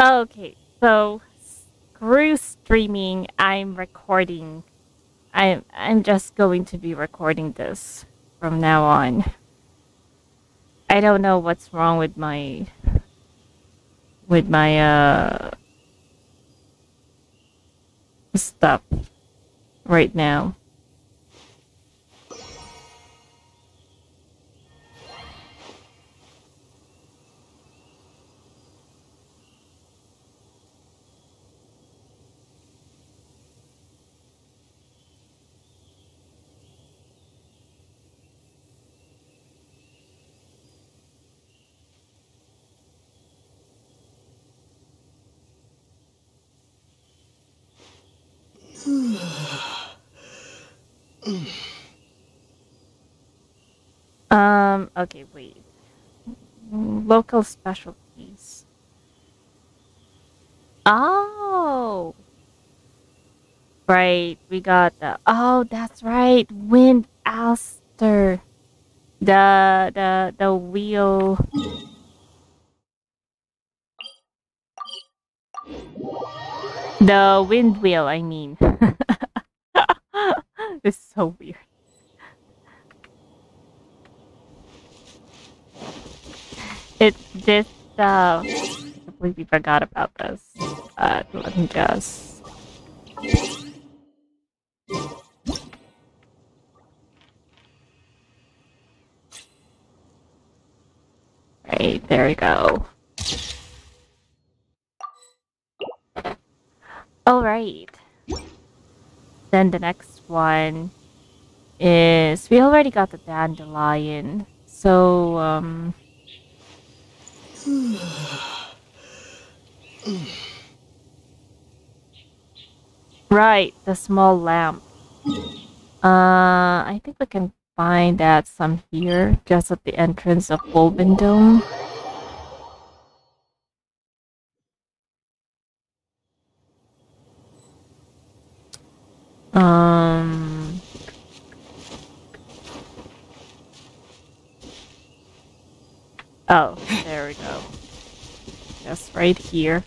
Okay, so screw streaming. I'm recording. I'm just going to be recording this from now on. I don't know what's wrong with my stuff right now. Okay, wait. Local specialties. Oh! Right, we got the... Oh, that's right! Wind Alster. The wheel... The wind wheel, I mean. This is so weird. I completely forgot about this. Let me guess. Right, there we go. Alright. Then the next one is... We already got the dandelion. So, right, the small lamp. I think we can find that some here, just at the entrance of Wolvendome. Oh, there we go. Just right here.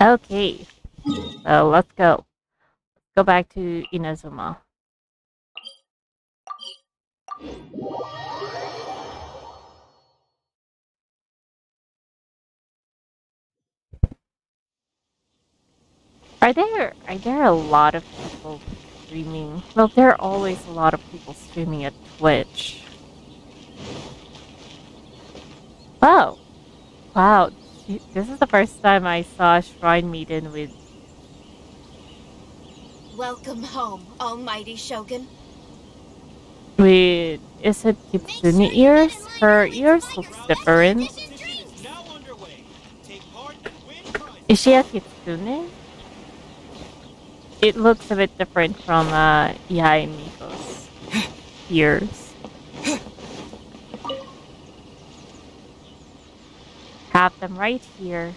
Okay. So let's go. Let's go back to Inazuma. Are there a lot of people streaming? Well, there are always a lot of people streaming at Twitch. Oh, wow! This is the first time I saw a shrine meeting with. Welcome home, Almighty Shogun. Wait, is it Kitsune ears? Her ears look different. Is she a Kitsune? It looks a bit different from Yae Miko's ears. Have them right here.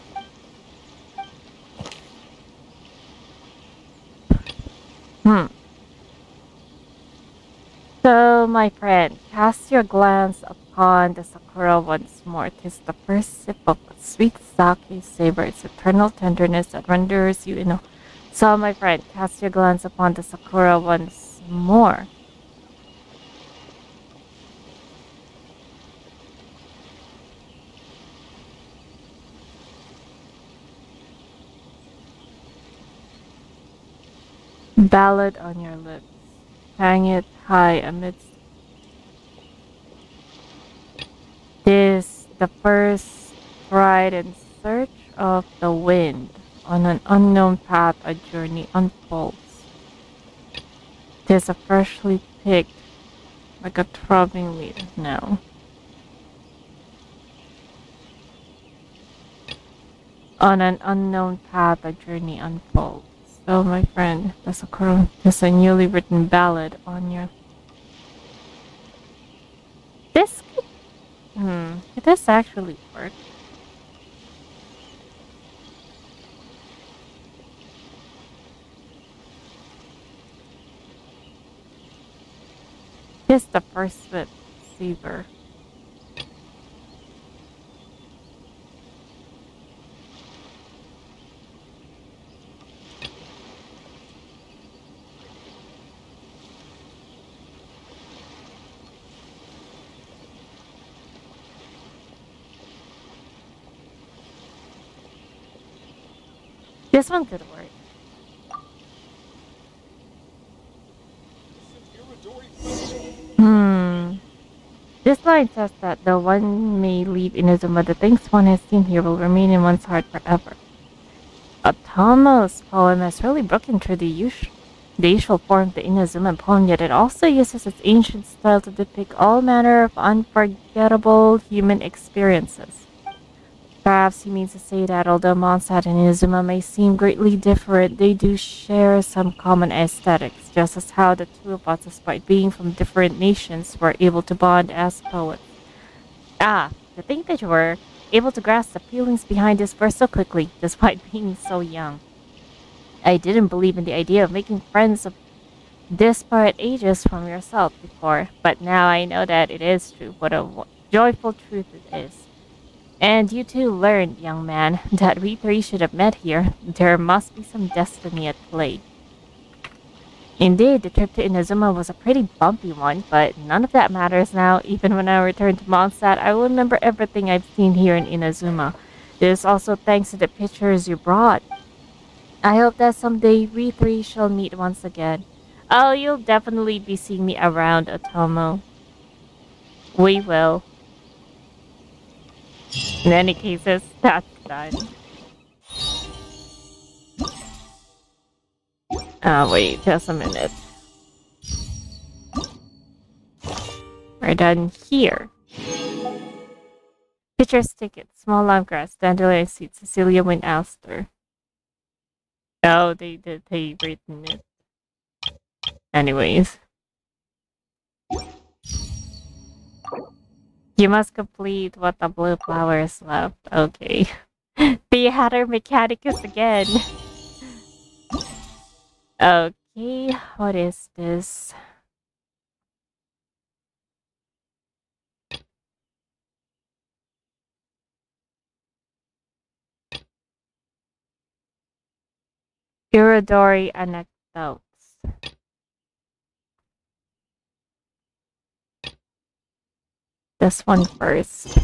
So, my friend, cast your glance upon the sakura once more. 'Tis the first sip of sweet sake, savor its eternal tenderness that renders you in. So, my friend, cast your glance upon the sakura once more. Ballad on your lips, hang it high amidst. This, the first ride in search of the wind, on an unknown path a journey unfolds. Tis a freshly picked, like a throbbing leaf now. On an unknown path a journey unfolds. Oh, my friend, that's a newly written ballad on your... This... Could this actually work? Just the first bit, Seaver. This one could work. This line says that though one may leave Inazuma, the things one has seen here will remain in one's heart forever. Otomo's poem has really broken through the usual form of the Inazuma poem, yet it also uses its ancient style to depict all manner of unforgettable human experiences. Perhaps he means to say that although Mondstadt and Inazuma may seem greatly different, they do share some common aesthetics, just as how the two of us, despite being from different nations, were able to bond as poets. To think that you were able to grasp the feelings behind this verse so quickly, despite being so young. I didn't believe in the idea of making friends of disparate ages from yourself before, but now I know that it is true. What a joyful truth it is. And you too learned, young man, that we three should have met here. There must be some destiny at play. Indeed, the trip to Inazuma was a pretty bumpy one, but none of that matters now. Even when I return to Mondstadt, I will remember everything I've seen here in Inazuma. This is also thanks to the pictures you brought. I hope that someday we three shall meet once again. Oh, you'll definitely be seeing me around, Otomo. We will. In any cases, that's done. Wait, just a minute. We're done here. Pitcher's ticket, small lime grass, dandelion seed, Cecilia Wynn Alster. Oh, they written it. Anyways. You must complete what the blue flower is left. Okay. The Hatter Mechanicus again. Okay, what is this? Irodori Anecdotes. This one first.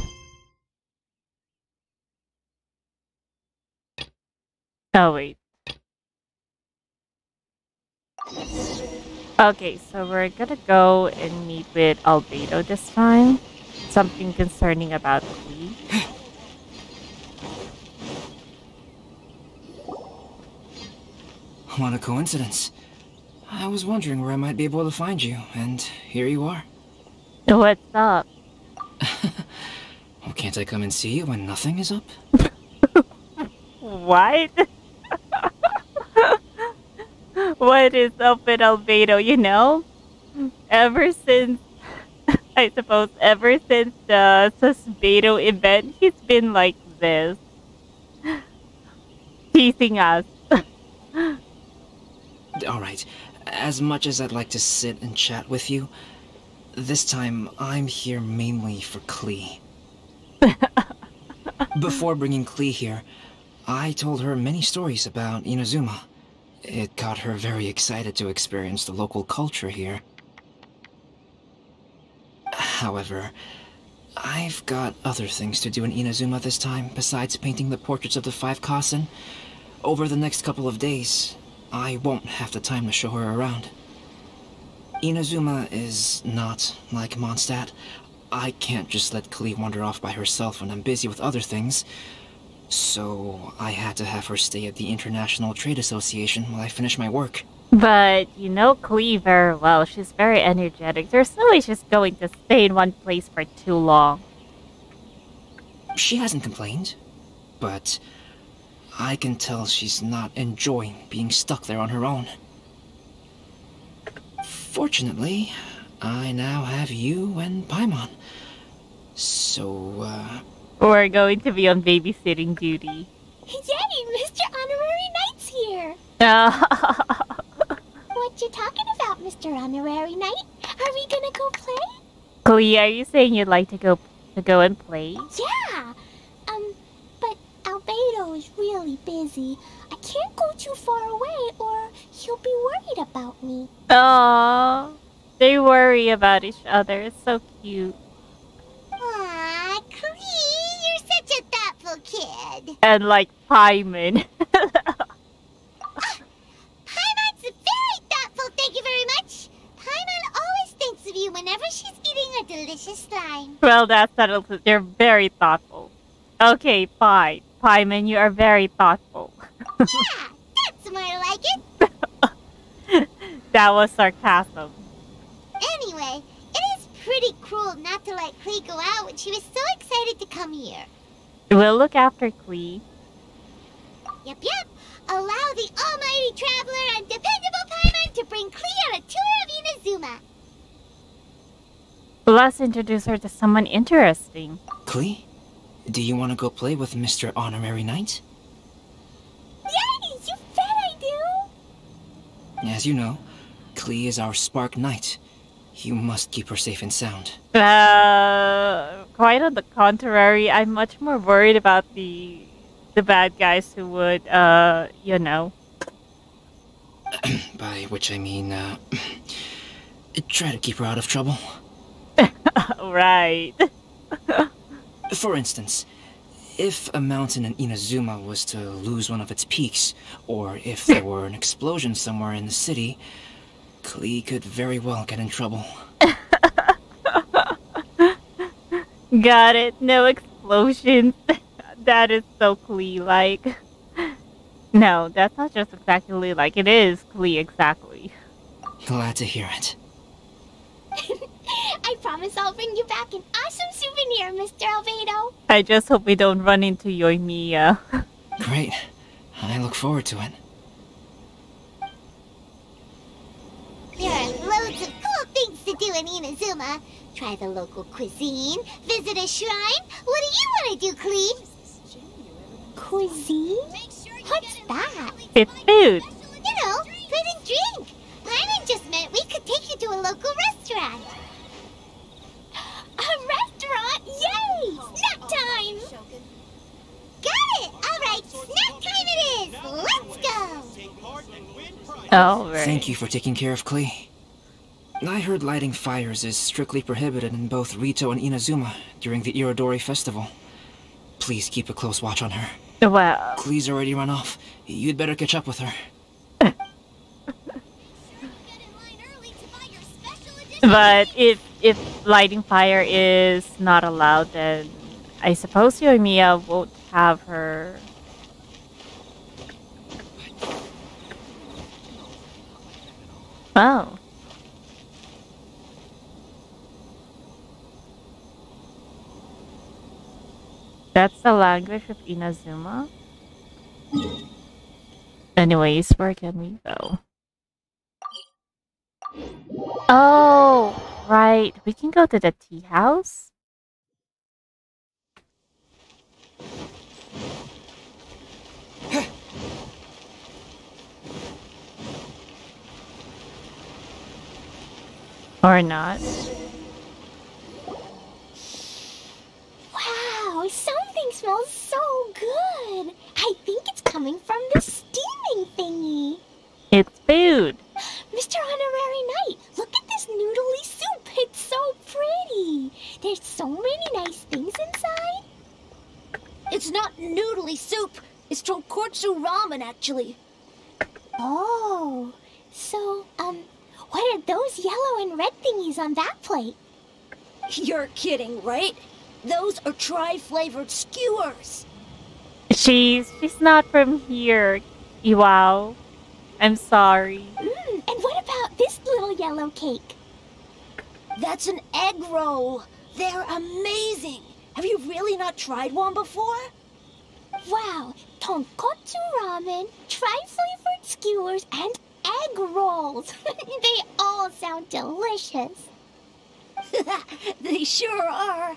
Oh, wait. Okay, so we're gonna go and meet with Albedo this time. Something concerning about Klee. What a coincidence. I was wondering where I might be able to find you, and here you are. What's up? Well, can't I come and see you when nothing is up? What? What is up with Albedo, you know? Ever since... I suppose ever since the Susbedo event, he's been like this. Teasing us. Alright, as much as I'd like to sit and chat with you, this time, I'm here mainly for Klee. Before bringing Klee here, I told her many stories about Inazuma. It got her very excited to experience the local culture here. However, I've got other things to do in Inazuma this time, besides painting the portraits of the 5 Kassen. Over the next couple of days, I won't have the time to show her around. Inazuma is not like Mondstadt. I can't just let Klee wander off by herself when I'm busy with other things. So I had to have her stay at the International Trade Association while I finish my work. But you know Klee very well. She's very energetic. There's no way she's going to stay in one place for too long. She hasn't complained, but I can tell she's not enjoying being stuck there on her own. Fortunately, I now have you and Paimon. So, we're going to be on babysitting duty. Yay! Mr. Honorary Knight's here! What you talking about, Mr. Honorary Knight? Are we gonna go play? Klee, are you saying you'd like to go and play? Yeah! But Albedo is really busy. I can't go too far away or he'll be worried about me. Aww. They worry about each other. It's so cute. Aww, Klee, you're such a thoughtful kid. And like Paimon. Paimon's very thoughtful, thank you very much. Paimon always thinks of you whenever she's eating a delicious slime. Well, that's settled. They're very thoughtful. Okay, fine. Paimon, you are very thoughtful. Yeah, that's more like it. That was sarcasm. Anyway, it is pretty cruel not to let Klee go out when she was so excited to come here. We'll look after Klee. Yep, yep. Allow the almighty traveler and dependable Paimon to bring Klee on a tour of Inazuma. Let's introduce her to someone interesting. Klee, do you want to go play with Mr. Honorary Knight? Yay! You bet I do! As you know, Klee is our Spark Knight. You must keep her safe and sound. Quite on the contrary, I'm much more worried about the bad guys who would, you know. By which I mean, try to keep her out of trouble. Right. For instance, if a mountain in Inazuma was to lose one of its peaks, or if there were an explosion somewhere in the city, Klee could very well get in trouble. Got it. No explosions. That is so Klee-like. No, that's not just exactly like it is Klee exactly. Glad to hear it. I promise I'll bring you back an awesome souvenir, Mr. Albedo. I just hope we don't run into Yoimiya. Great. I look forward to it. There are loads of cool things to do in Inazuma. Try the local cuisine, visit a shrine. What do you want to do, Klee? Cuisine? What's that? It's food. You know, food and drink. Paimon just meant we could take you to a local restaurant. A restaurant? Yay! Snack time! Got it! Alright, snack time it is! Let's go! Alright. Thank you for taking care of Klee. I heard lighting fires is strictly prohibited in both Rito and Inazuma during the Irodori Festival. Please keep a close watch on her. Well... Klee's already run off. You'd better catch up with her. But if lighting fire is not allowed, then I suppose Yoimiya won't have her... Oh. That's the language of Inazuma? Anyways, where can we go? Oh, right. We can go to the tea house? Or not. Wow, something smells so good. I think it's coming from the steaming thingy. It's food. Mr. Honorary Knight, look at this noodly soup. It's so pretty. There's so many nice things inside. It's not noodly soup. It's tonkotsu ramen, actually. Oh, so, what are those yellow and red thingies on that plate? You're kidding, right? Those are tri-flavored skewers. She's not from here, Iwao. I'm sorry. And what about this little yellow cake? That's an egg roll. They're amazing. Have you really not tried one before? Wow, tonkotsu ramen, tri-flavored skewers, and egg rolls. They all sound delicious. They sure are.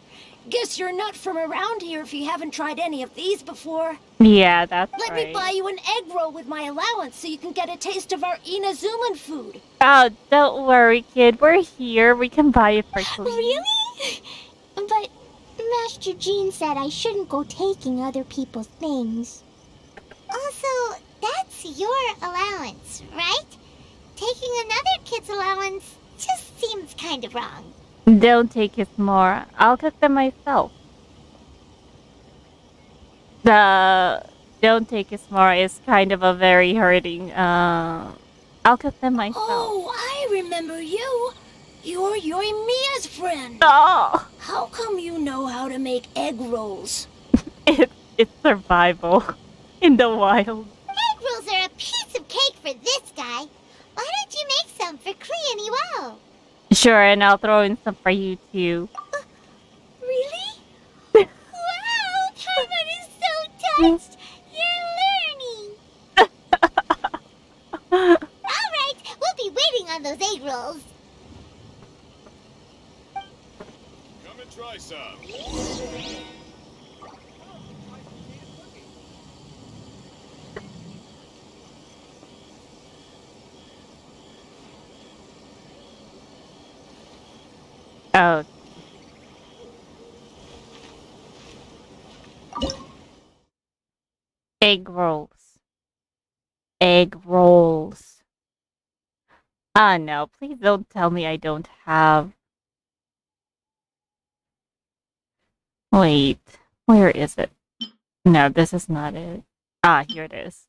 Guess you're not from around here if you haven't tried any of these before. Yeah, that's right. Let me buy you an egg roll with my allowance so you can get a taste of our Inazuman food. Oh, don't worry, kid. We're here. We can buy it for free. Really? But Master Jean said I shouldn't go taking other people's things. Also, that's your allowance, right? Taking another kid's allowance just seems kind of wrong. Don't take his more. I'll cook them myself. The "don't take his more" is kind of a very hurting. I'll cook them myself. Oh, I remember you. You're Yoimiya's friend. Oh. How come you know how to make egg rolls? It's survival in the wild. Egg rolls are a piece of cake for this guy. Why don't you make some for Klee and Iwo? Sure, and I'll throw in some for you too. Really? Wow, Paimon is so touched. You're learning. All right, we'll be waiting on those egg rolls. Come and try some. Oh. Egg rolls. Egg rolls. Ah, no, please don't tell me I don't have... Wait, where is it? No, this is not it. Ah, here it is.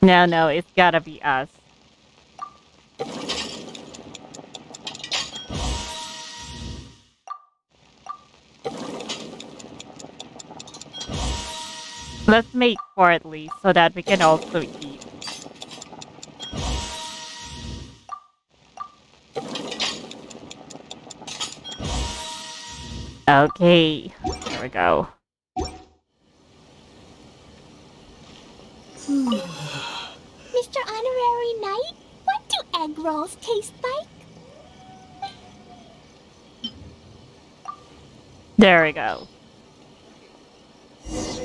No, it's gotta be us. Let's make four at least, so that we can also eat. Okay, here we go. Mr. Honorary Knight, what do egg rolls taste like? There we go.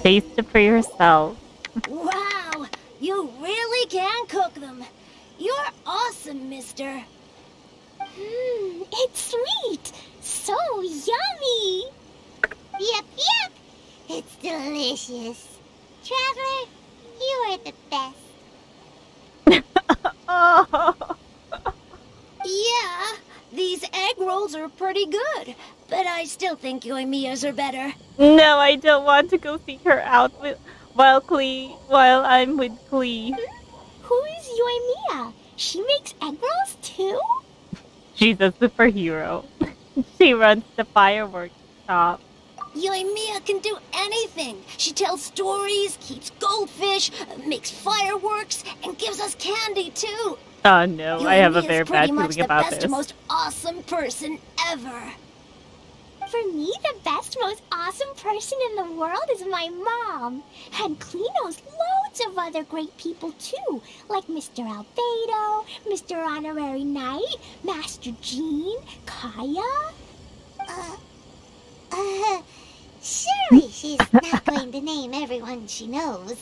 Taste it for yourself. Wow, you really can cook them. You're awesome, mister. It's sweet. So yummy. Yep. It's delicious. Traveler, you are the best. Oh. Yeah, these egg rolls are pretty good. But I still think Yoimiya's are better. No, I don't want to go seek her out while I'm with Klee. Who is Yoimiya? She makes egg rolls too? She's a superhero. She runs the fireworks shop. Yoimiya can do anything. She tells stories, keeps goldfish, makes fireworks, and gives us candy too. Oh no, Yoimiya's I have a very bad feeling about this. Pretty much the best, most awesome person ever. For me, the best, most awesome person in the world is my mom. And Klee knows loads of other great people too, like Mr. Albedo, Mr. Honorary Knight, Master Jean, Kaya. Surely she's not going to name everyone she knows.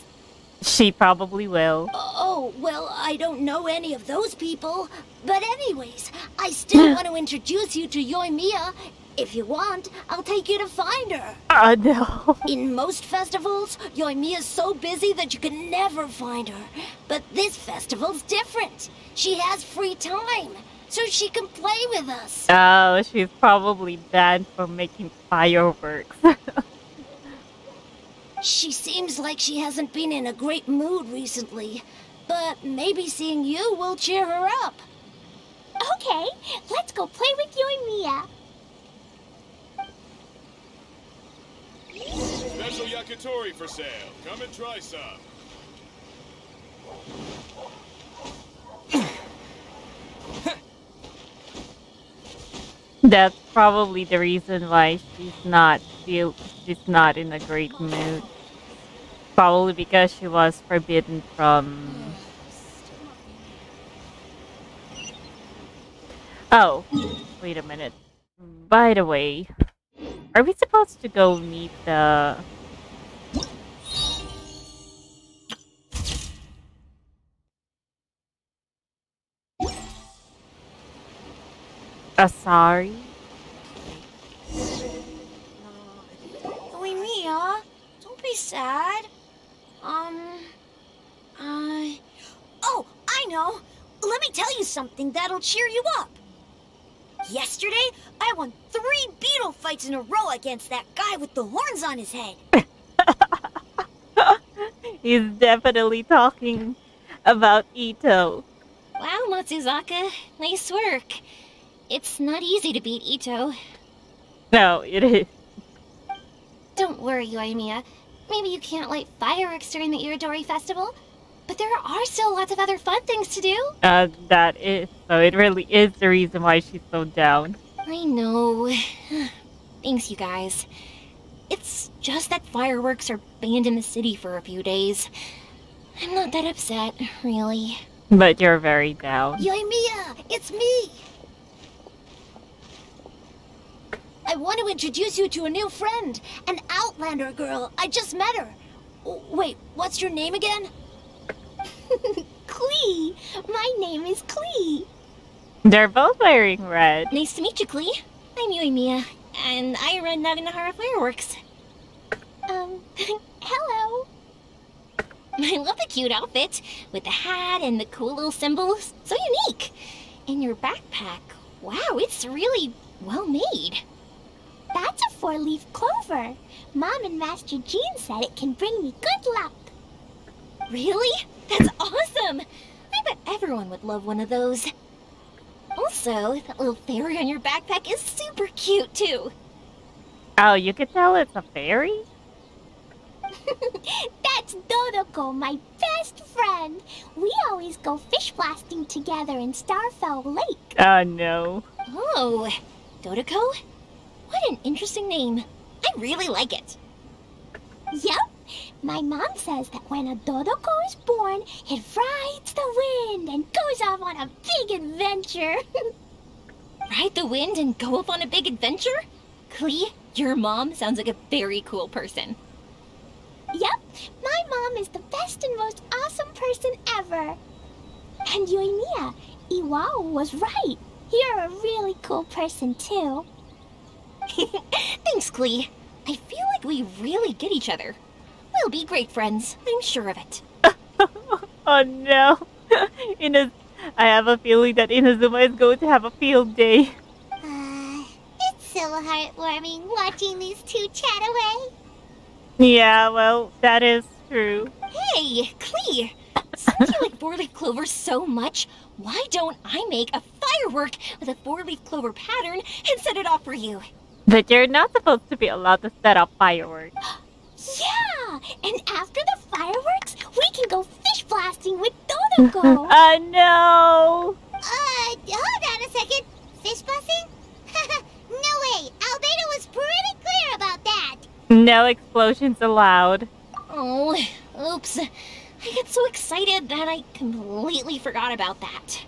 She probably will. Oh, well, I don't know any of those people. But anyways, I still want to introduce you to Yoimiya. If you want, I'll take you to find her. Oh, no. In most festivals, Yoimiya's so busy that you can never find her. But this festival's different. She has free time, so she can play with us. Oh, she's probably banned from making fireworks. She seems like she hasn't been in a great mood recently. But maybe seeing you will cheer her up. Okay, let's go play with Yoimiya. Special yakitori for sale. Come and try some. that's probably the reason why she's not in a great mood. Probably because she was forbidden from... Oh, wait a minute. By the way, are we supposed to go meet the... Asari? Yoimiya, don't be sad. Oh, I know! Let me tell you something that'll cheer you up! Yesterday, I won 3 beetle fights in a row against that guy with the horns on his head! He's definitely talking about Ito. Wow, Matsuzaka. Nice work. It's not easy to beat Ito. No, it is. Don't worry, Yoimiya. Maybe you can't light fireworks during the Irodori Festival, but there are still lots of other fun things to do. That is so. It really is the reason why she's so down. I know. Thanks, you guys. It's just that fireworks are banned in the city for a few days. I'm not that upset, really. But you're very down. Yoimiya, it's me! I want to introduce you to a new friend, an Outlander girl. I just met her. Wait, what's your name again? Klee. My name is Klee. They're both wearing red. Nice to meet you, Klee. I'm Yoimiya, and I run Naganohara Fireworks. Hello. I love the cute outfit with the hat and the cool little symbols. So unique. And your backpack. Wow, it's really well made. That's a 4-leaf clover. Mom and Master Jean said it can bring me good luck. Really? That's awesome! I bet everyone would love one of those. Also, that little fairy on your backpack is super cute, too. Oh, you could tell it's a fairy? That's Dodoco, my best friend. We always go fish blasting together in Starfell Lake. No. Oh, Dodoco? What an interesting name. I really like it. Yep. My mom says that when a Dodoco is born, it rides the wind and goes off on a big adventure. Ride the wind and go off on a big adventure? Klee, your mom sounds like a very cool person. Yep. My mom is the best and most awesome person ever. And Yoimiya, Iwao was right. You're a really cool person, too. Thanks, Klee. I feel like we really get each other. We'll be great friends. I'm sure of it. Oh no. I have a feeling that Inazuma is going to have a field day. It's so heartwarming watching these two chat away. Yeah, well, that is true. Hey, Klee. Since you like 4-leaf clover so much, why don't I make a firework with a 4-leaf clover pattern and set it off for you? But you're not supposed to be allowed to set up fireworks. Yeah! And after the fireworks, we can go fish blasting with Dodoco! No! Hold on a second. Fish blasting? No way! Albedo was pretty clear about that! No explosions allowed. Oh, oops. I get so excited that I completely forgot about that.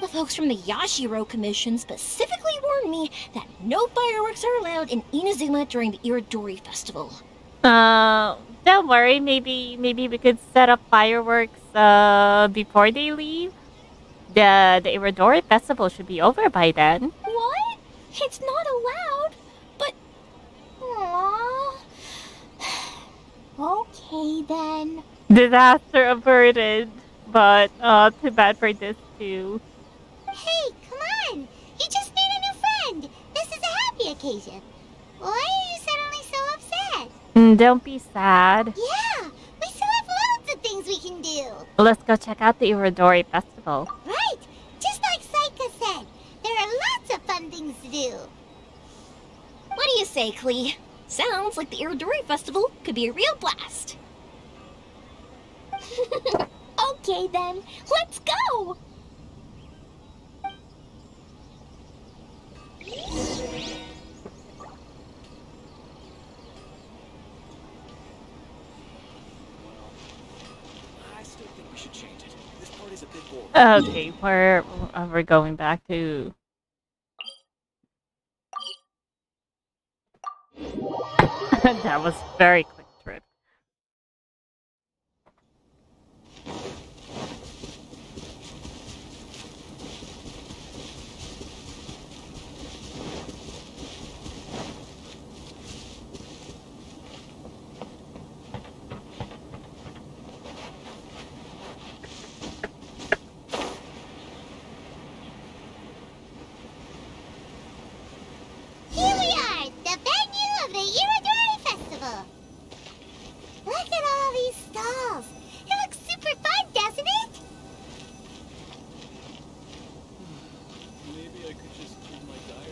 The folks from the Yashiro Commission specifically warned me that no fireworks are allowed in Inazuma during the Irodori Festival. Don't worry. Maybe we could set up fireworks before they leave. The Irodori Festival should be over by then. What? It's not allowed. But... Aww. Okay, then. Disaster averted, but too bad for this, too. Hey, come on! You just made a new friend! This is a happy occasion. Why are you suddenly so upset? Don't be sad. Yeah! We still have loads of things we can do! Let's go check out the Irodori Festival. Right! Just like Saika said, there are lots of fun things to do. What do you say, Klee? Sounds like the Irodori Festival could be a real blast. Okay then, let's go! Okay, where are we going back to? That was very quick trip.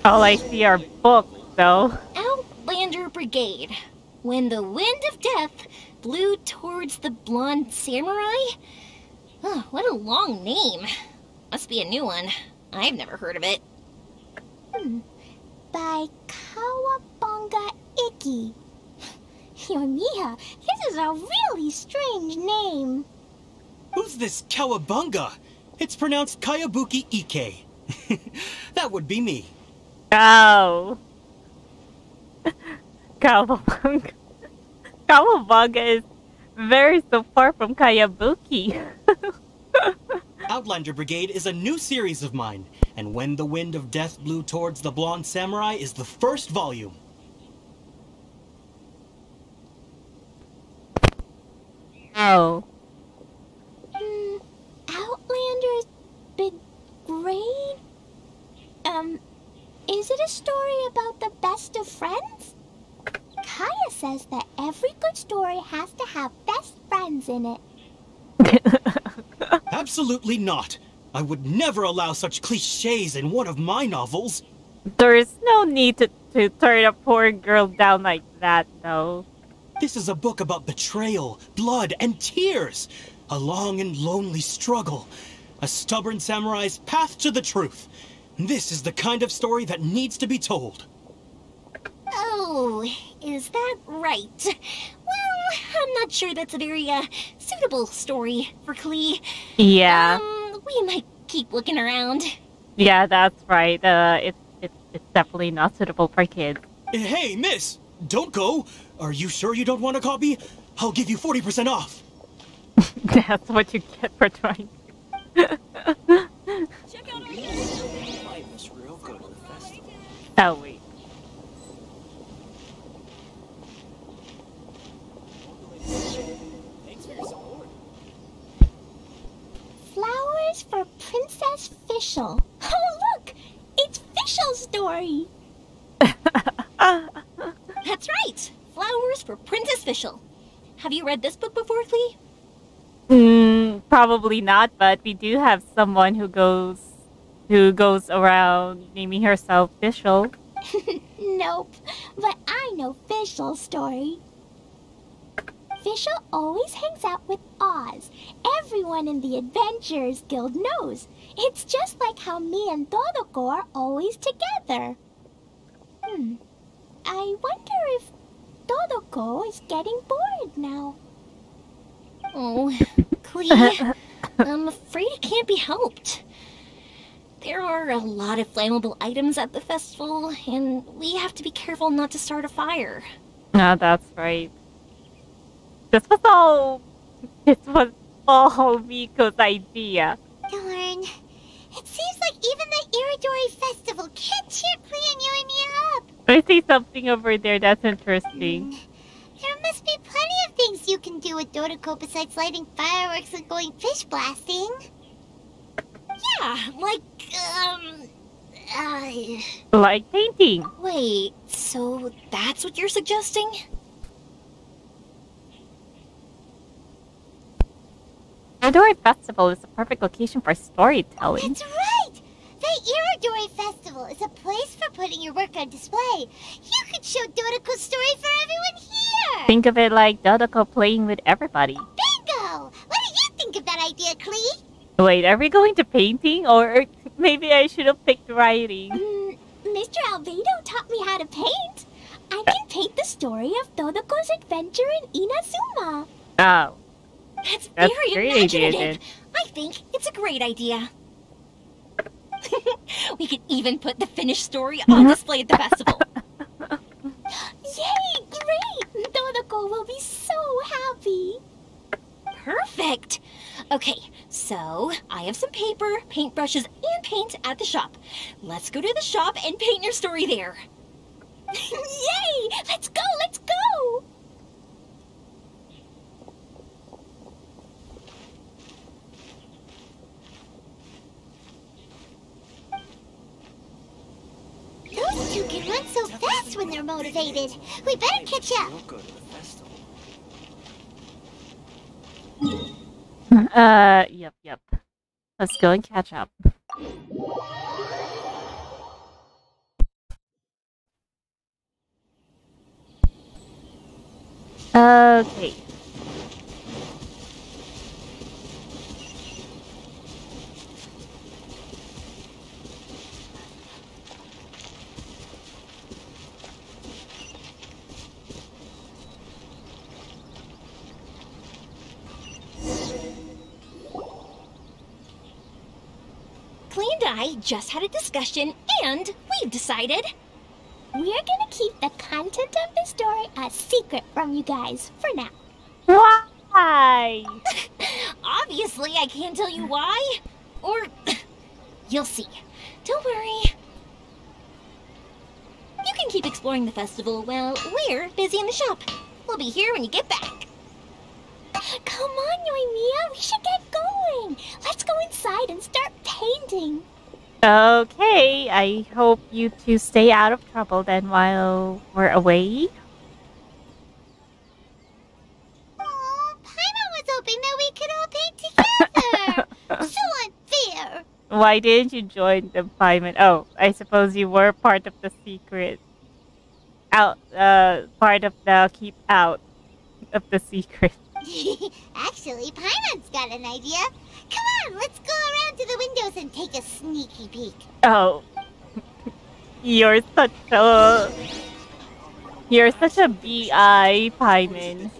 All I see are books, though. Outlander Brigade. When the wind of death blew towards the blonde samurai? Oh, what a long name. Must be a new one. I've never heard of it. By Kawabunga Ike. Yoimiya, this is a really strange name. Who's this Kawabunga? It's pronounced Kayabuki Ike. That would be me. Oh. Kawabunga. Kawabunga is very so far from Kayabuki. Outlander Brigade is a new series of mine, and When the Wind of Death Blew Towards the Blonde Samurai is the first volume. Oh. Outlander Brigade? Is it a story about the best of friends? Kaya says that every good story has to have best friends in it. Absolutely not. I would never allow such cliches in one of my novels. There is no need to turn a poor girl down like that, though. This is a book about betrayal, blood, and tears. A long and lonely struggle. A stubborn samurai's path to the truth. This is the kind of story that needs to be told. Oh, is that right? Well, I'm not sure that's a very suitable story for Klee. Yeah. We might keep looking around. Yeah, that's right. It's definitely not suitable for kids. Hey, miss! Don't go! Are you sure you don't want a copy? I'll give you 40% off. That's what you get for trying. Check out our Oh, wait. Flowers for Princess Fischl. Oh, look! It's Fischl's story! That's right! Flowers for Princess Fischl. Have you read this book before, Klee? Probably not, but we do have someone who goes around naming herself Fischl. Nope, but I know Fischl's story. Fischl always hangs out with Oz. Everyone in the Adventures Guild knows. It's just like how me and Dodoco are always together. I wonder if Dodoco is getting bored now. Oh, Klee, I'm afraid it can't be helped. There are a lot of flammable items at the festival, and we have to be careful not to start a fire. Ah, that's right. This was all Miko's idea. Darn. It seems like even the Irodori Festival can't cheer Klee and Yoimiya up. I see something over there that's interesting. There must be plenty of things you can do with Dodoco besides lighting fireworks and going fish blasting. Yeah, like painting. Wait, so that's what you're suggesting? Irodori Festival is a perfect location for storytelling. That's right! The Irodori Festival is a place for putting your work on display. You could show Dodoco's story for everyone here! Think of it like Dodoco playing with everybody. Bingo! What do you think of that idea, Klee? Wait, are we going to painting? Or maybe I should have picked writing. Mr. Albedo taught me how to paint. I can paint the story of Dodoco's adventure in Inazuma. Oh. That's very imaginative. I think it's a great idea. We could even put the finished story on display at the festival. Yay! Great! Dodoco will be so happy. Perfect! Okay, so I have some paper, paintbrushes, and paint at the shop. Let's go to the shop and paint your story there. Yay! Let's go! Let's go! Those two can run so fast when they're motivated. We better catch up. Yep. Let's go and catch up. Okay. Klee and I just had a discussion, and we've decided we're gonna keep the content of this story a secret from you guys for now. Why? Obviously, I can't tell you why. Or you'll see. Don't worry. You can keep exploring the festival while we're busy in the shop. We'll be here when you get back. Come on, Yoimiya, we should get going. Let's go inside and start painting. Okay, I hope you two stay out of trouble then while we're away. Oh, Paimon was hoping that we could all paint together. So unfair. Why didn't you join the Paimon? Oh, I suppose you were part of the secret. Part of the keep out of the secret. Actually, Paimon's got an idea. Come on, let's go around to the windows and take a sneaky peek. Oh, you're such a B.I. Paimon.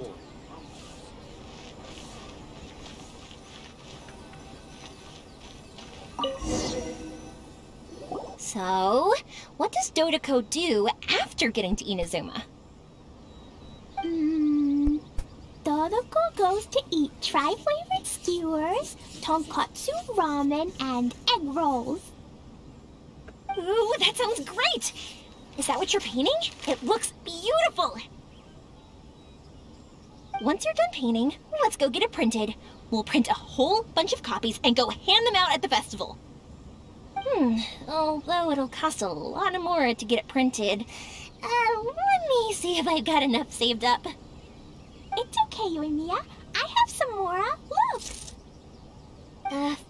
So, what does Dodoco do after getting to Inazuma? Dodoco goes to eat tri-flavored skewers, tonkatsu ramen, and egg rolls. Ooh, that sounds great! Is that what you're painting? It looks beautiful! Once you're done painting, let's go get it printed. We'll print a whole bunch of copies and go hand them out at the festival. Although it'll cost a lot of more to get it printed. Let me see if I've got enough saved up. It's okay, Yoimiya. I have some more. Look!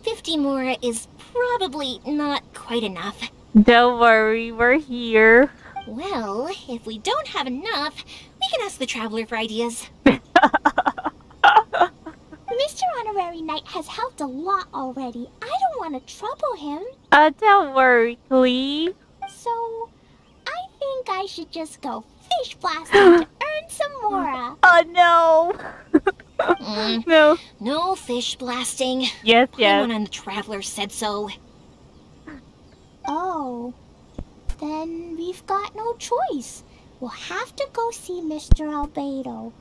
50 more is probably not quite enough. Don't worry, we're here. Well, if we don't have enough, we can ask the Traveler for ideas. Mr. Honorary Knight has helped a lot already. I don't want to trouble him. Don't worry, Klee. So, I think I should just go fish blasting. Some more. Oh no! No. No fish blasting. Yes, yes. Paimon and the Traveler said so. Oh. Then we've got no choice. We'll have to go see Mr. Albedo.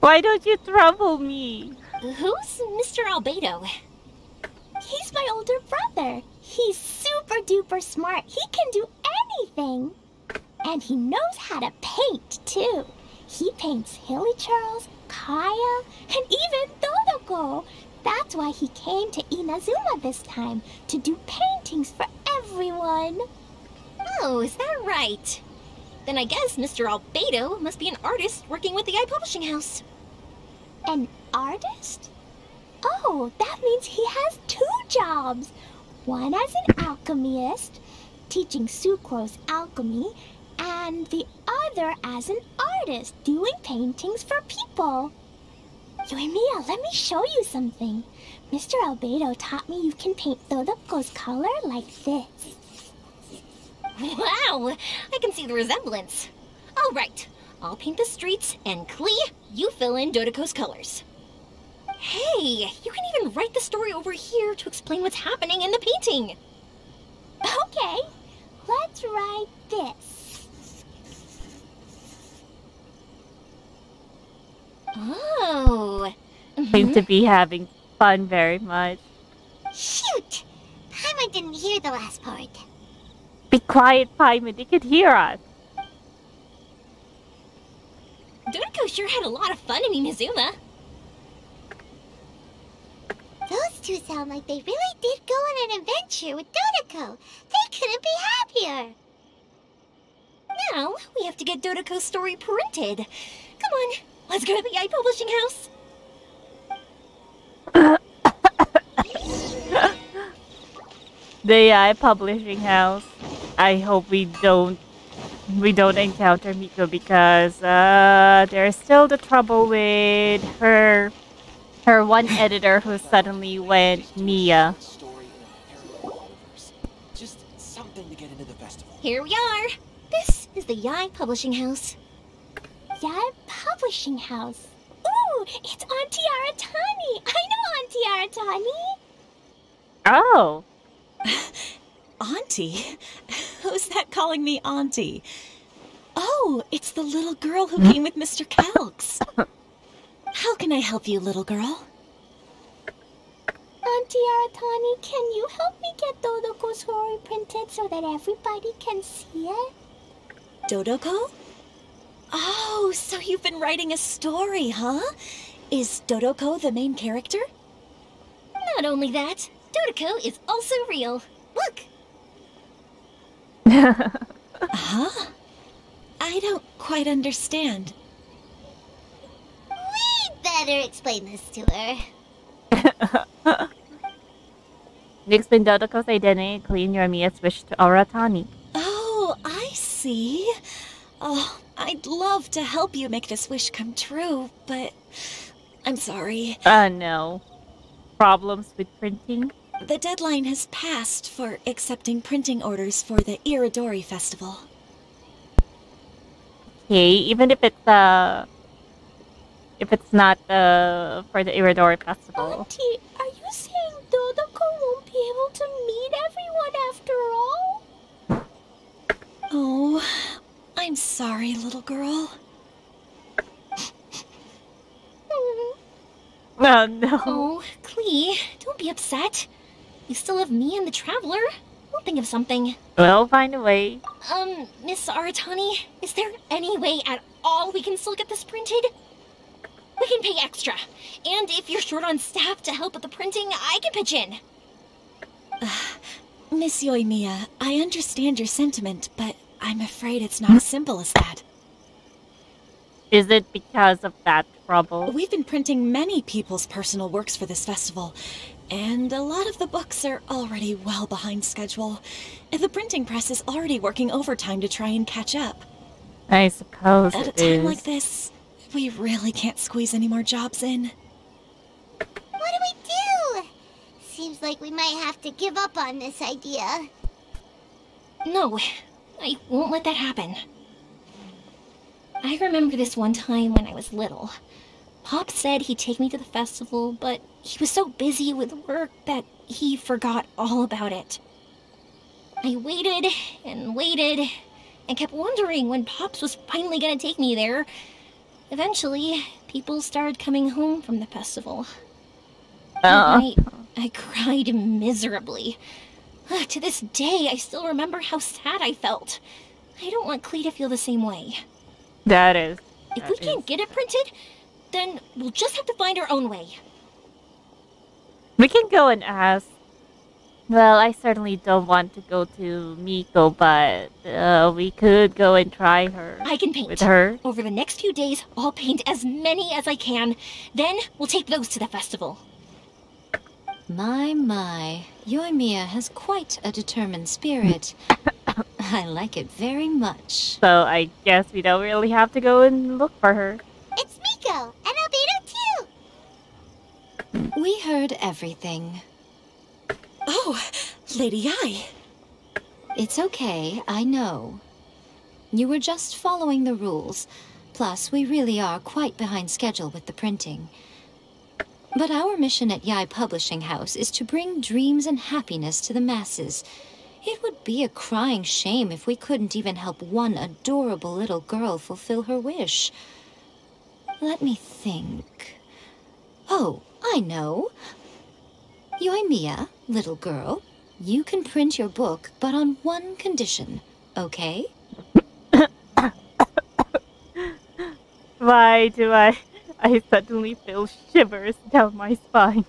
Why don't you trouble me? Who's Mr. Albedo? He's my older brother. He's super duper smart. He can do anything. And he knows how to paint, too. He paints Hilly Charles, Kaya, and even Dodoco. That's why he came to Inazuma this time, to do paintings for everyone. Oh, is that right? Then I guess Mr. Albedo must be an artist working with the Yae Publishing House. An artist? Oh, that means he has two jobs. One as an alchemist, teaching Sucrose alchemy, and the other as an artist, doing paintings for people. Yoimiya, let me show you something. Mr. Albedo taught me you can paint Dodoco's color like this. Wow! I can see the resemblance. All right, I'll paint the streets, and Klee, you fill in Dodoco's colors. Hey, you can even write the story over here to explain what's happening in the painting. Okay, let's write this. Oh. Mm-hmm. Seem to be having fun very much. Shoot! Paimon didn't hear the last part. Be quiet, Paimon. They could hear us. Dodoco sure had a lot of fun in Inazuma. Those two sound like they really did go on an adventure with Dodoco. They couldn't be happier. Now, we have to get Dodoco's story printed. Come on, let's go to the Yae Publishing House. The Yae Publishing House. I hope we don't encounter Miko because there's still the trouble with her one editor who suddenly went Mia. Just something to get into the festival. Here we are. This is the Yae Publishing House. Yae Publishing House. Ooh, it's Auntie Aratani. I know Auntie Aratani. Oh. Auntie? Who's that calling me Auntie? Oh, it's the little girl who came with Mr. Calx. How can I help you, little girl? Auntie Aratani, can you help me get Dodoco's story printed so that everybody can see it? Dodoco? Oh, so you've been writing a story, huh? Is Dodoco the main character? Not only that, Dodoco is also real. Look! Huh? I don't quite understand. We'd better explain this to her. Explain Dodoco's identity, Klee, Yoimiya's wish to Aratani. Oh, I see. Oh, I'd love to help you make this wish come true, but... I'm sorry. No. Problems with printing? The deadline has passed for accepting printing orders for the Irodori Festival. Okay, even if it's not for the Irodori Festival. Auntie, are you saying Dodoco won't be able to meet everyone after all? Oh, I'm sorry, little girl. Oh, no. Oh, Klee, don't be upset. You still have me and the Traveler. We'll think of something. We'll find a way. Miss Aratani, is there any way at all we can still get this printed? We can pay extra. And if you're short on staff to help with the printing, I can pitch in. Miss Yoimiya, I understand your sentiment, but I'm afraid it's not as simple as that. Is it because of that trouble? We've been printing many people's personal works for this festival, and a lot of the books are already well behind schedule. The printing press is already working overtime to try and catch up. I suppose it is. At a time like this, we really can't squeeze any more jobs in. What do we do? Seems like we might have to give up on this idea. No, I won't let that happen. I remember this one time when I was little. Pop said he'd take me to the festival, but he was so busy with work that he forgot all about it. I waited and kept wondering when Pops was finally gonna take me there. Eventually, people started coming home from the festival. I cried miserably. To this day, I still remember how sad I felt. I don't want Klee to feel the same way. That is. If we can't get it printed, then we'll just have to find our own way. We can go and ask. Well, I certainly don't want to go to Miko, but we could go and try her. I can paint. With her. Over the next few days, I'll paint as many as I can. Then we'll take those to the festival. My. Yoimiya has quite a determined spirit. I like it very much. So I guess we don't really have to go and look for her. It's Miko! And Albedo too! We heard everything. Oh! Lady Yae! It's okay, I know. You were just following the rules. Plus, we really are quite behind schedule with the printing. But our mission at Yae Publishing House is to bring dreams and happiness to the masses. It would be a crying shame if we couldn't even help one adorable little girl fulfill her wish. Let me think. Oh, I know. Yoimiya, little girl, you can print your book, but on one condition, okay? Why do I suddenly feel shivers down my spine.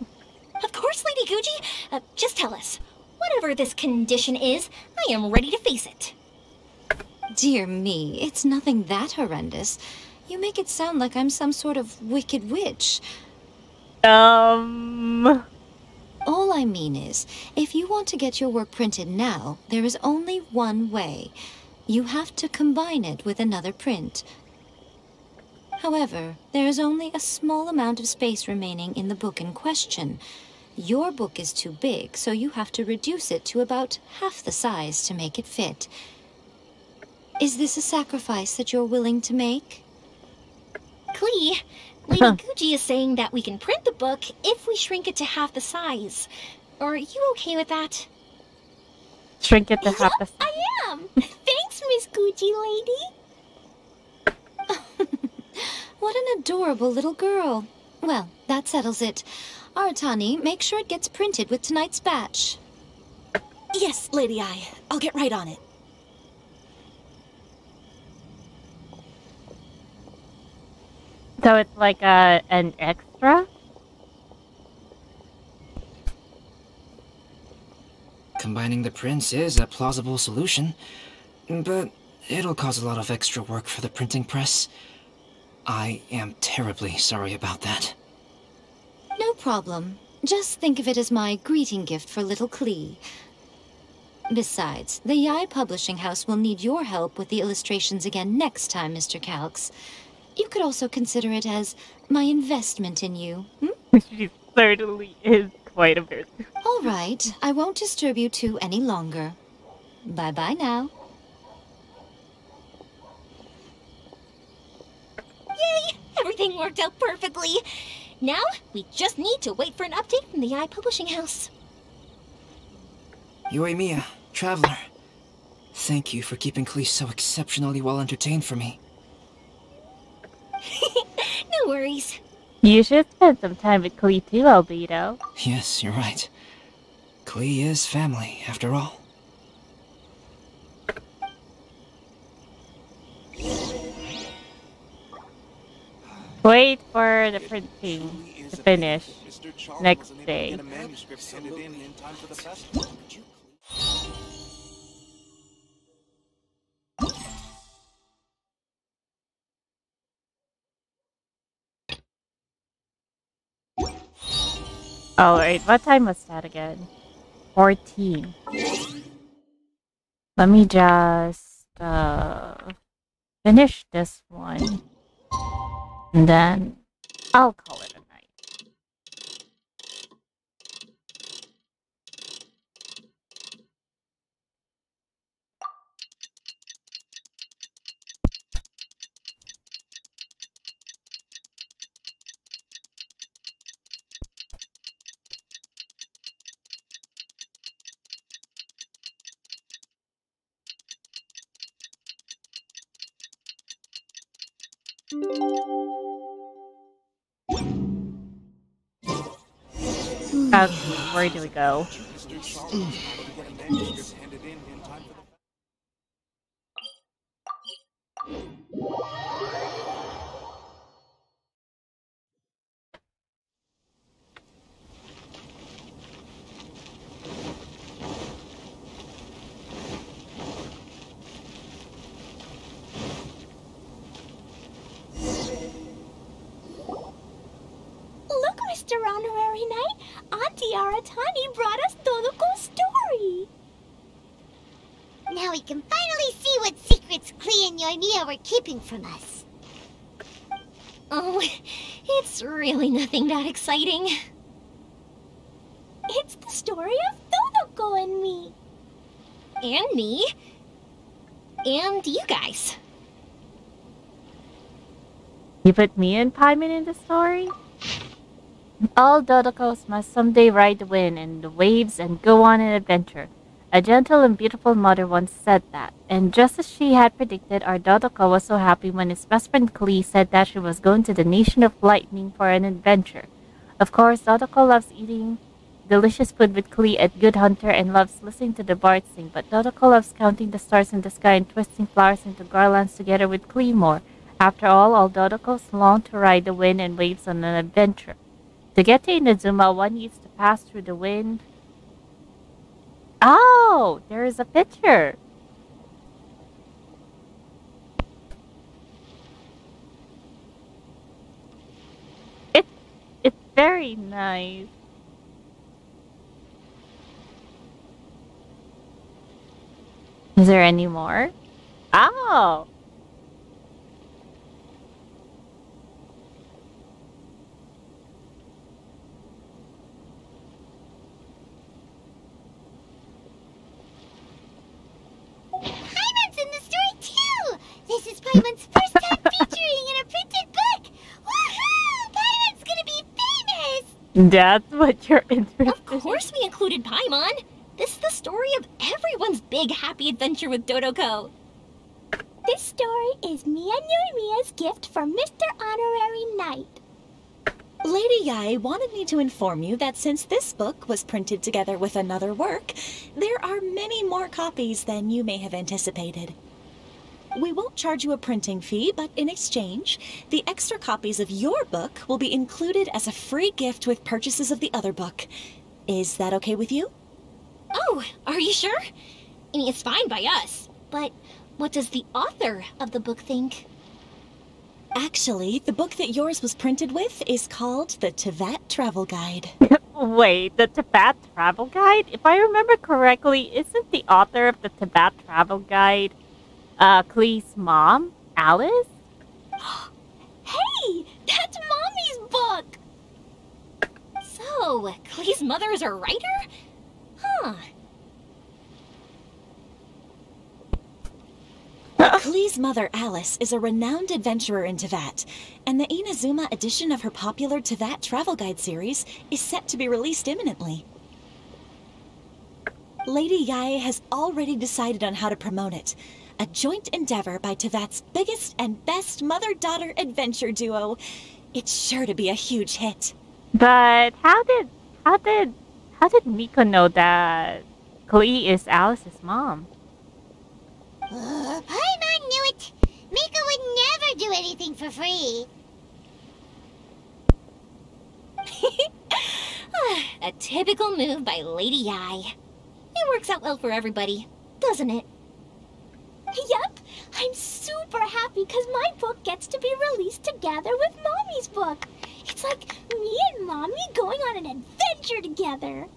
Of course, Lady Guji. Just tell us. Whatever this condition is, I am ready to face it. Dear me, it's nothing that horrendous. You make it sound like I'm some sort of wicked witch. All I mean is, if you want to get your work printed now, there is only one way. You have to combine it with another print. However, there is only a small amount of space remaining in the book in question. Your book is too big, so you have to reduce it to about half the size to make it fit. Is this a sacrifice that you're willing to make? Klee, Lady Guji is saying that we can print the book if we shrink it to half the size. Are you okay with that? Shrink it to half the size? I am! Thanks, Miss Guji lady! What an adorable little girl. Well, that settles it. Aratani, make sure it gets printed with tonight's batch. Yes, Lady Ai. I'll get right on it. So it's like an extra? Combining the prints is a plausible solution, but it'll cause a lot of extra work for the printing press. I am terribly sorry about that. No problem. Just think of it as my greeting gift for little Klee. Besides, the Yae Publishing House will need your help with the illustrations again next time, Mr. Calx. You could also consider it as my investment in you. Hmm? She certainly is quite a bit. All right, I won't disturb you two any longer. Bye-bye now. Yay! Everything worked out perfectly. Now, we just need to wait for an update from the Yae Publishing House. Yoimiya, Traveler, thank you for keeping Klee so exceptionally well entertained for me. No worries. You should spend some time with Klee too, Albedo. Yes, you're right. Klee is family, after all. Wait for the printing to finish next day. Alright, what time was that again? 14. Let me just finish this one. And then I'll call it a night. Okay, where do we go? Look, Mr. Honorary Knight! Auntie Aratani brought us Dodoco's story! Now we can finally see what secrets Klee and Yoimiya were keeping from us. Oh, it's really nothing that exciting. It's the story of Dodoco and me. And me. And you guys. You put me and Paimon in the story? All Dodocos must someday ride the wind and the waves and go on an adventure. A gentle and beautiful mother once said that, and just as she had predicted, our Dodoco was so happy when his best friend Klee said that she was going to the Nation of Lightning for an adventure. Of course, Dodoco loves eating delicious food with Klee at Good Hunter and loves listening to the bard sing, but Dodoco loves counting the stars in the sky and twisting flowers into garlands together with Klee more. After all Dodocos long to ride the wind and waves on an adventure. To get to Inazuma, one needs to pass through the wind. Oh, there is a picture. It's very nice. Is there any more? Oh. Paimon's in the story too! This is Paimon's first time featuring in a printed book! Woohoo! Paimon's gonna be famous! That's what you're interested in. Of course we included Paimon! This is the story of everyone's big happy adventure with Dodoco. This story is Mia Yoimiya's gift for Mr. Honorary Knight. Lady Yae wanted me to inform you that since this book was printed together with another work, there are many more copies than you may have anticipated. We won't charge you a printing fee, but in exchange, the extra copies of your book will be included as a free gift with purchases of the other book. Is that okay with you? Oh, are you sure? I mean, it's fine by us, but what does the author of the book think? Actually, the book that yours was printed with is called the Teyvat Travel Guide. Wait, the Teyvat Travel Guide? If I remember correctly, isn't the author of the Teyvat Travel Guide Klee's mom, Alice? Hey, that's Mommy's book! So, Klee's mother is a writer? Huh. Klee's mother, Alice, is a renowned adventurer in Teyvat, and the Inazuma edition of her popular Teyvat Travel Guide series is set to be released imminently. Lady Yae has already decided on how to promote it, a joint endeavor by Teyvat's biggest and best mother-daughter adventure duo. It's sure to be a huge hit. But how did Miko know that Klee is Alice's mom? Paimon knew it! Miko would never do anything for free! A typical move by Lady Yae. It works out well for everybody, doesn't it? Yep! I'm super happy because my book gets to be released together with Mommy's book! It's like me and Mommy going on an adventure together!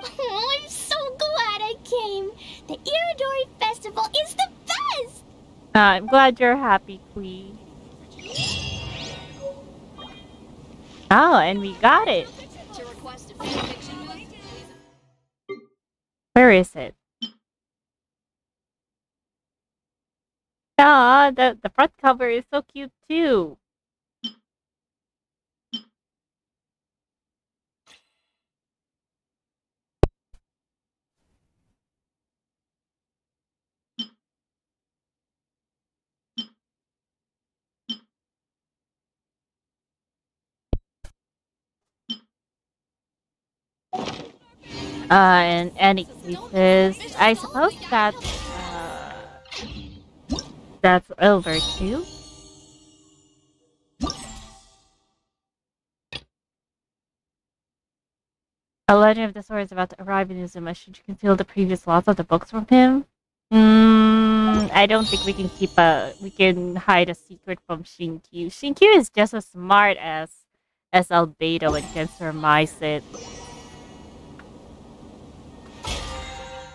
Oh, I'm so glad I came! The Irodori Festival is the best! I'm glad you're happy, Klee. Oh, and we got it! Where is it? Aw, the front cover is so cute too! In any cases, I suppose that, that's over too. A legend of the sword is about to arrive in Inazuma. Should you conceal the previous loss of the books from him? I don't think we can hide a secret from Shinkyu. Shinkyu is just as smart as Albedo and can surmise it.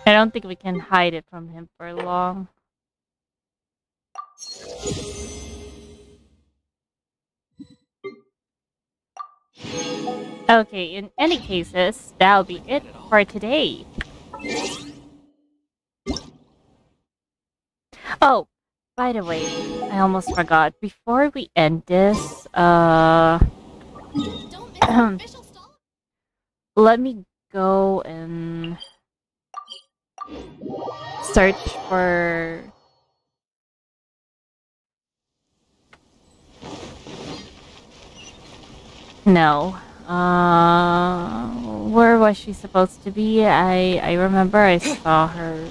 I don't think we can hide it from him for long. Okay, in any cases, that'll be it for today. Oh, by the way, I almost forgot. Before we end this, Let me go and search for no. Where was she supposed to be? I remember I saw her.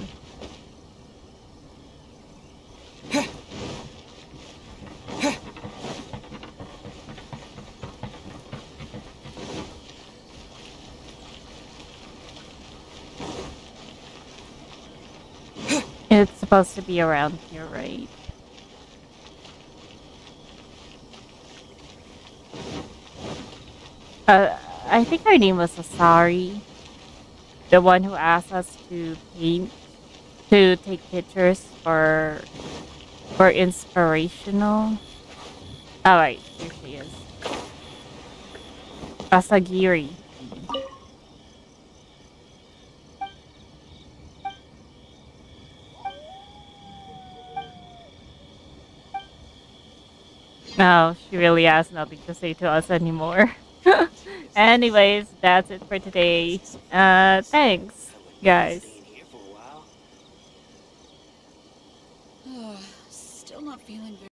It's supposed to be around here, right? I think her name was Asagiri, the one who asked us to paint, to take pictures for inspirational. All right, here she is, Asagiri. No, she really has nothing to say to us anymore. Anyways, that's it for today. Thanks, guys. Still not feeling very